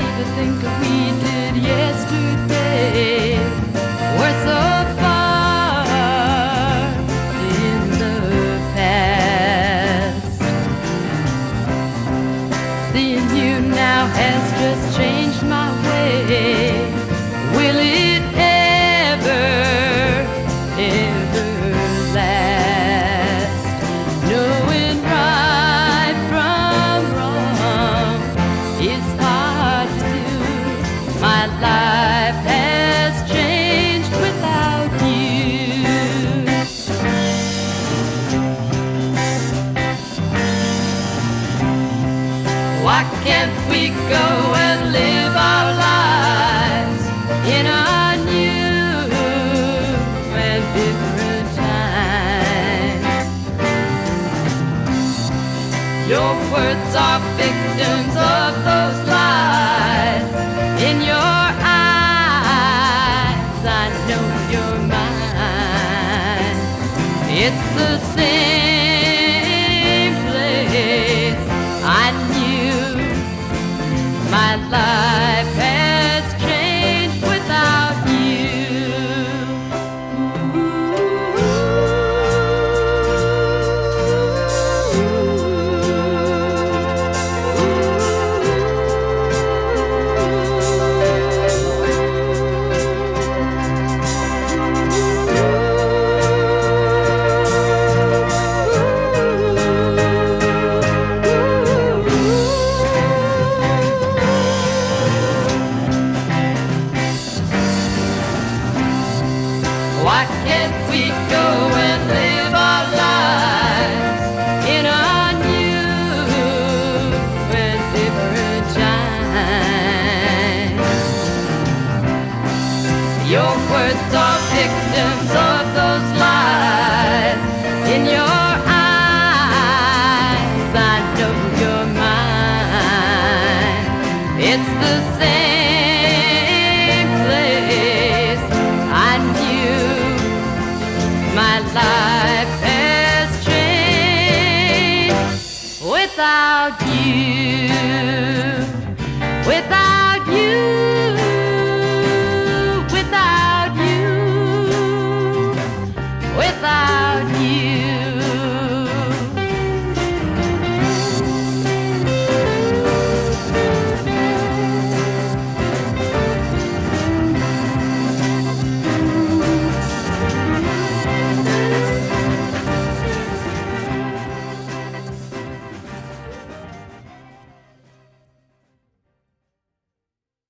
see the things that we did yesterday. We're so far in the past. Seeing you now has just changed my way. Will it ever last? Knowing right from wrong is hard to do. My life has changed without you. Why can't we go and live our lives in a different time? Your words are victims of those lies. In your eyes, I know you're mine. It's the same place I knew. My life has changed without you. Why can't we go and live our lives in a new and different time? Your words are victims of those lies. In your eyes, I know you're mine. It's the same place I knew. My life has changed without you, without